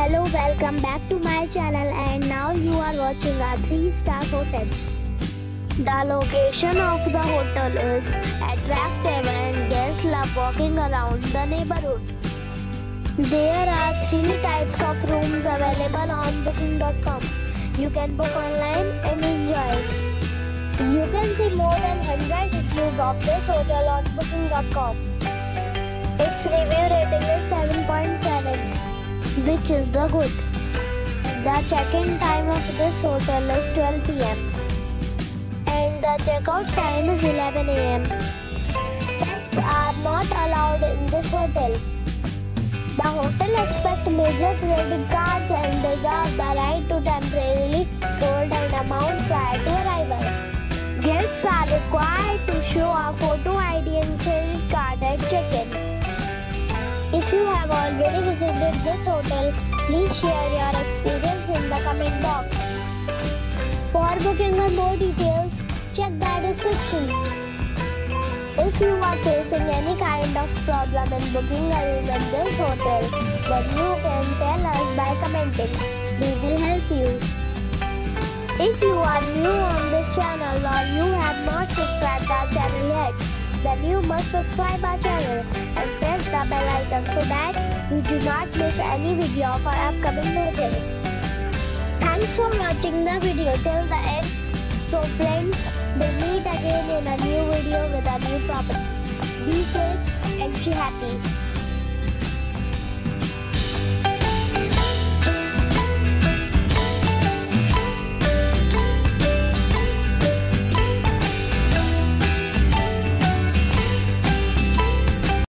Hello, welcome back to my channel, and now you are watching a 3-star hotel. The location of the hotel is attractive and guests love walking around the neighborhood. There are 3 types of rooms available on booking.com. You can book online and enjoy it. You can see more than 100 reviews of this hotel on booking.com. Its review rating is 7.7. which is the good. The check-in time of this hotel is 12 p.m. and the check-out time is 11 a.m. Pets are not allowed in this hotel. The hotel accepts major credit cards and reserves the right to temporarily hold an amount prior to arrival. Guests are required to show a photo ID and credit card at check-in. If you have already visited this hotel, please share your experience in the comment box. For booking or more details, check the description. If you are facing any kind of problem in booking a room at this hotel, then you can tell us by commenting. We will help you. If you are new on this channel or you have not subscribed our channel yet, then you must subscribe our channel and press the bell icon so that you do not miss any video of our upcoming video. Thanks for watching the video till the end. So friends, we'll meet again in a new video with a new property. Be safe and be happy.